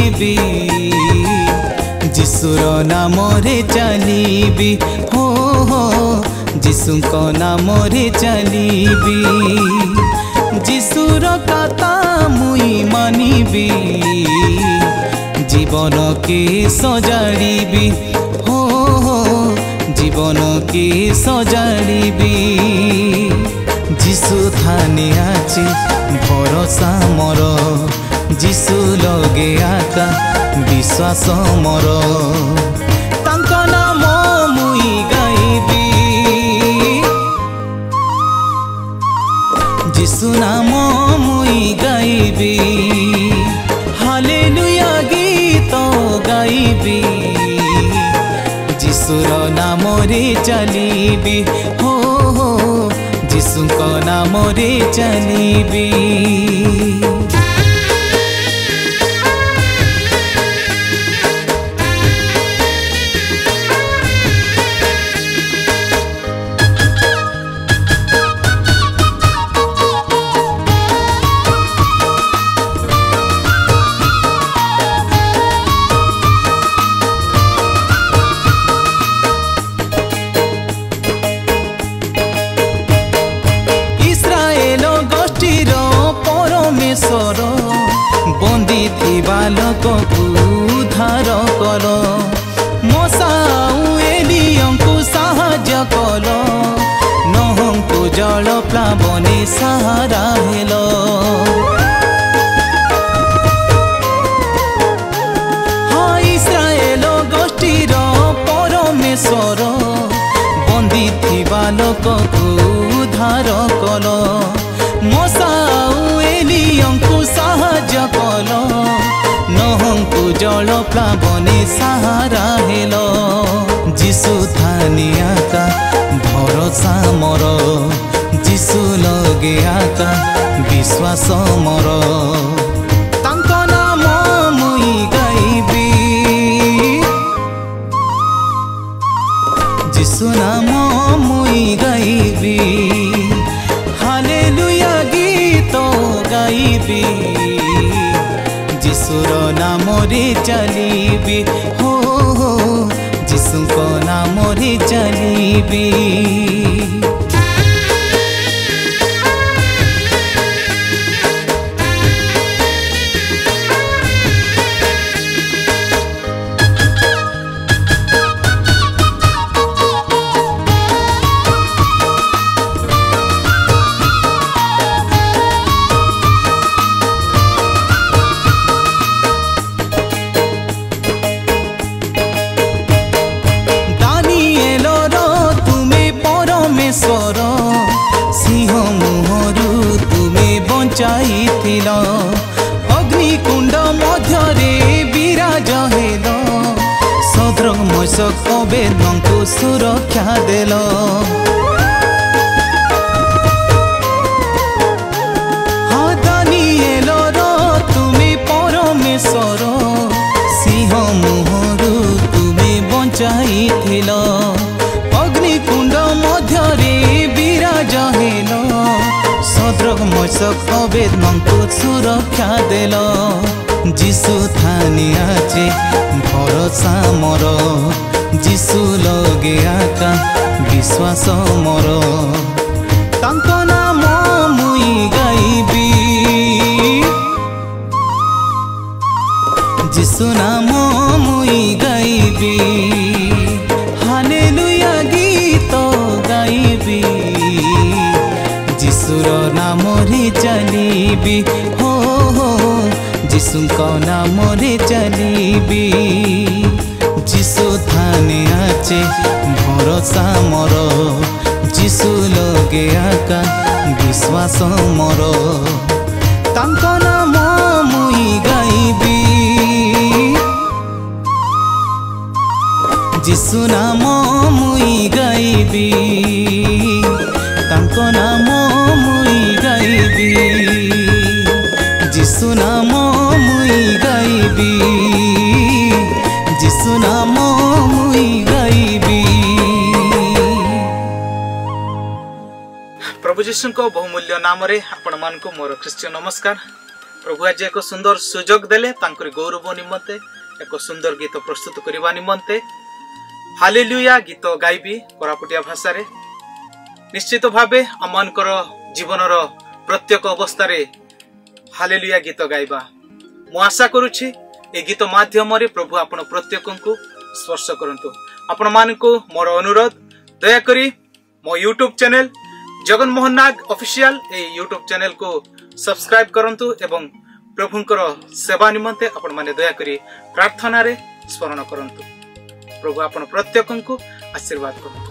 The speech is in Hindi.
चलीबी जीशुर नाम चलीबी हो जीशुक नाम चलीबी जीशुर कथा मुई मानबी जीवन के सजाड़बी हो जीवन के सजाड़बी जीशु थाने आछे भरोसा मोर जीशु लगे आका विश्वास मोर तांका नाम मुई गाइबी जीशु नाम मुई गाइबी हालेलुया गीत गाइबी जीशुर नाम रे चलीबी हो जीशुको नाम रे चलीबी सहारा हेलो हाँ इस्राएल गोष्ठीर परमेश्वर बंदी थिबा लोककु उद्धार कल मोसा एलियंकु सहाय्य कल नोहंकु जल प्लावने सहारा हेलो जीशु थानिया का भरोसा मोर जीशु लगे आका विश्वास मोर तांका नाम मुई गाइबी जीशु नाम मुई गाइबी हालेलुया गीत गाइबी जीशुर नाम रे चलीबी हो जीशुको नाम रे चलीबी अग्निकुंड मध्यरे विराज हेल सद्रमशक बेदंकु सुरक्षा देल हाँ दानियेल तुमे परमेश्वर सिंह मुहरु तुमे बंचाई थिल अग्निकुंड मध्यरे विराज हेल सद्रमशक बेदंकु सुरक्षा देल जीशु थानिया चे भरोसा मोर जीशु लगे आका विश्वास मोर तांको नाम मुई गाइबी जीशु नाम मुई गाइबी हालेलुया गीत गाइबी जीशुर नाम रे चलीबी हो जीशुको नाम रे चलीबी जीशु थाने आछे भरोसा मोर जीशु लगे आका विश्वास मोर तांको नाम मुई गाइबी जीशु नाम मुई गाइबी तांको नाम मुई गाइबी जीशु नाम मुई गाइबी जीशु नाम मुई गाइबी प्रभु जीशु को बहुमूल्य नाम रे आपण मान को मोर ख्रिस्टियन नमस्कार प्रभु आज एक सुंदर सुजोग देले गौरव निमंते एक सुंदर गीत प्रस्तुत करने निमंते हालेलुया गीत गायबी कोरापुटिया भाषा रे। निश्चित भावे आमनकर जीवनर प्रत्येक अवस्था हालेलुया गीत गायबा मु आशा करुछि ए गीत माध्यम रे प्रभु आपण प्रत्येक को स्पर्श करंतु। आपण मान को मोर अनुरोध दया करी मो YouTube channel Jagan Mohan Nag official ए YouTube चैनल को सब्सक्राइब करंतु एवं प्रभुंकर सेवा निमंते आपण माने दया करी प्रार्थना रे स्मरण करंतु। प्रभु आपण प्रत्येक को आशीर्वाद करंतु।